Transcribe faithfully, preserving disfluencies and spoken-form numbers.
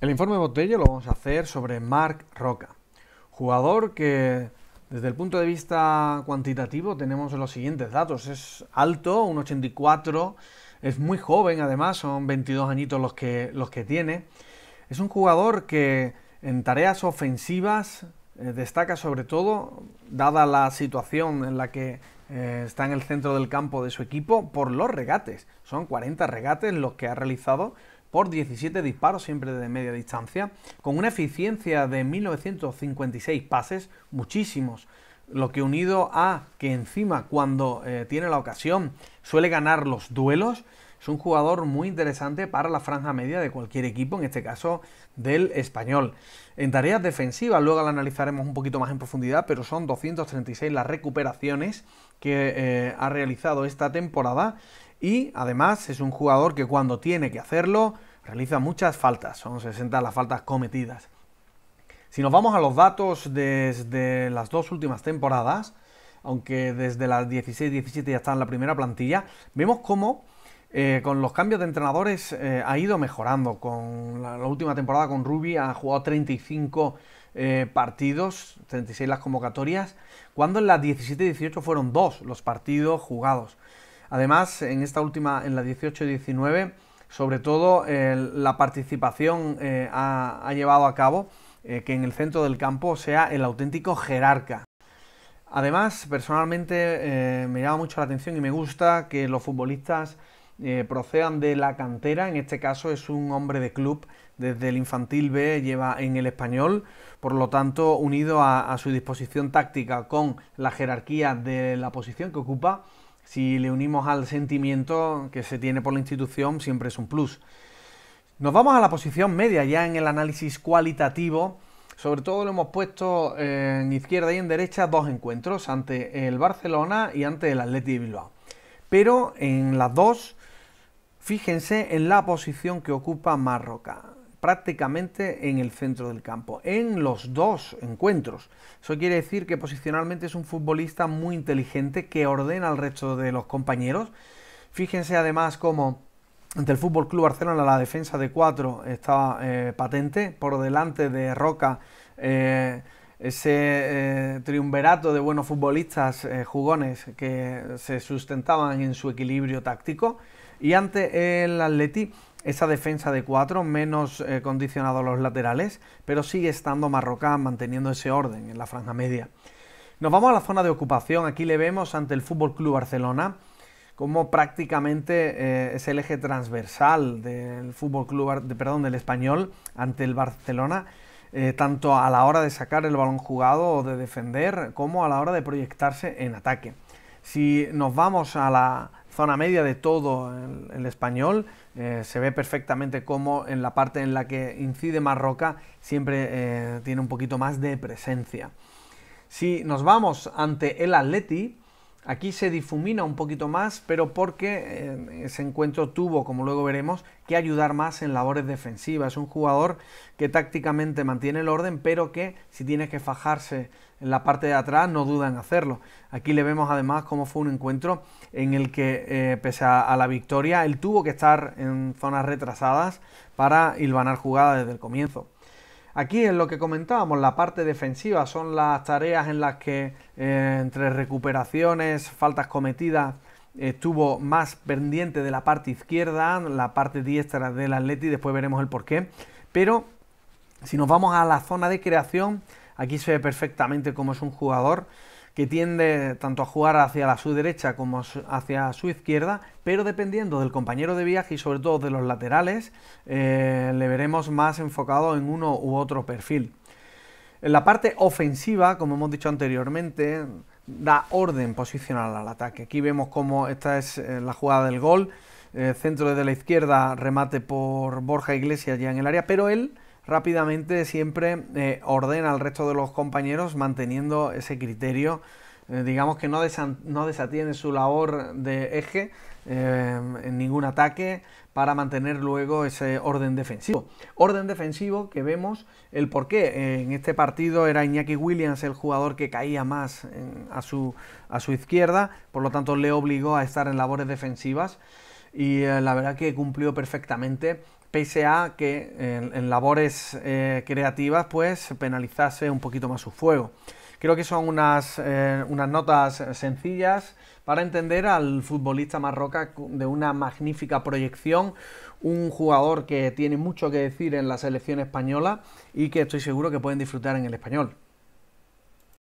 El informe de Botella lo vamos a hacer sobre Marc Roca, jugador que desde el punto de vista cuantitativo tenemos los siguientes datos. Es alto, un uno ochenta y cuatro, es muy joven además, son veintidós añitos los que, los que tiene. Es un jugador que en tareas ofensivas eh, destaca sobre todo, dada la situación en la que eh, está en el centro del campo de su equipo, por los regates. Son cuarenta regates los que ha realizado por diecisiete disparos, siempre de media distancia, con una eficiencia de mil novecientos cincuenta y seis pases, muchísimos, lo que unido a que encima cuando eh, tiene la ocasión suele ganar los duelos, es un jugador muy interesante para la franja media de cualquier equipo, en este caso del Español. En tareas defensivas, luego la analizaremos un poquito más en profundidad, pero son doscientas treinta y seis las recuperaciones que eh, ha realizado esta temporada. Y además es un jugador que cuando tiene que hacerlo realiza muchas faltas, son sesenta las faltas cometidas. Si nos vamos a los datos desde las dos últimas temporadas, aunque desde las dieciséis diecisiete ya está en la primera plantilla, vemos cómo eh, con los cambios de entrenadores eh, ha ido mejorando. Con la, la última temporada con Ruby ha jugado treinta y cinco eh, partidos, treinta y seis las convocatorias, cuando en las diecisiete dieciocho fueron dos los partidos jugados. Además, en esta última, en la dieciocho diecinueve, sobre todo eh, la participación eh, ha, ha llevado a cabo eh, que en el centro del campo sea el auténtico jerarca. Además, personalmente eh, me llama mucho la atención y me gusta que los futbolistas eh, procedan de la cantera. En este caso es un hombre de club, desde el infantil B lleva en el Español, por lo tanto unido a, a su disposición táctica con la jerarquía de la posición que ocupa, si le unimos al sentimiento que se tiene por la institución, siempre es un plus. Nos vamos a la posición media, ya en el análisis cualitativo. Sobre todo lo hemos puesto eh, en izquierda y en derecha dos encuentros, ante el Barcelona y ante el Athletic Bilbao. Pero en las dos, fíjense en la posición que ocupa Marc Roca, prácticamente en el centro del campo, en los dos encuentros. Eso quiere decir que posicionalmente es un futbolista muy inteligente que ordena al resto de los compañeros. Fíjense además cómo ante el F C Barcelona la defensa de cuatro estaba eh, patente, por delante de Roca eh, ese eh, triunvirato de buenos futbolistas eh, jugones que se sustentaban en su equilibrio táctico, y ante el Atleti esa defensa de cuatro, menos eh, condicionado a los laterales, pero sigue estando Marc Roca manteniendo ese orden en la franja media. Nos vamos a la zona de ocupación. Aquí le vemos ante el F C Barcelona como prácticamente eh, es el eje transversal del F C Club, de, perdón, del Español ante el Barcelona, eh, tanto a la hora de sacar el balón jugado o de defender, como a la hora de proyectarse en ataque. Si nos vamos a la zona media de todo el, el Español, eh, se ve perfectamente cómo en la parte en la que incide Marc Roca siempre eh, tiene un poquito más de presencia. Si nos vamos ante el Atleti, aquí se difumina un poquito más, pero porque eh, ese encuentro tuvo, como luego veremos, que ayudar más en labores defensivas. Es un jugador que tácticamente mantiene el orden, pero que si tiene que fajarse en la parte de atrás no duda en hacerlo. Aquí le vemos además cómo fue un encuentro en el que, eh, pese a, a la victoria, él tuvo que estar en zonas retrasadas para hilvanar jugadas desde el comienzo. Aquí es lo que comentábamos, la parte defensiva son las tareas en las que eh, entre recuperaciones, faltas cometidas, eh, estuvo más pendiente de la parte izquierda, la parte diestra del Atleti, después veremos el porqué. Pero si nos vamos a la zona de creación, aquí se ve perfectamente cómo es un jugador que tiende tanto a jugar hacia la su derecha como hacia su izquierda, pero dependiendo del compañero de viaje y sobre todo de los laterales, eh, le veremos más enfocado en uno u otro perfil. En la parte ofensiva, como hemos dicho anteriormente, da orden posicional al ataque. Aquí vemos cómo esta es eh, la jugada del gol, eh, centro desde la izquierda, remate por Borja Iglesias ya en el área, pero él rápidamente siempre eh, ordena al resto de los compañeros manteniendo ese criterio, eh, digamos que no, no desatiene su labor de eje eh, en ningún ataque para mantener luego ese orden defensivo. Orden defensivo que vemos el porqué. Eh, en este partido era Iñaki Williams el jugador que caía más en, a, su, a su izquierda, por lo tanto le obligó a estar en labores defensivas y eh, la verdad que cumplió perfectamente pese a que en, en labores eh, creativas pues penalizase un poquito más su fuego. Creo que son unas, eh, unas notas sencillas para entender al futbolista Marc Roca, de una magnífica proyección, un jugador que tiene mucho que decir en la selección española y que estoy seguro que pueden disfrutar en el Español.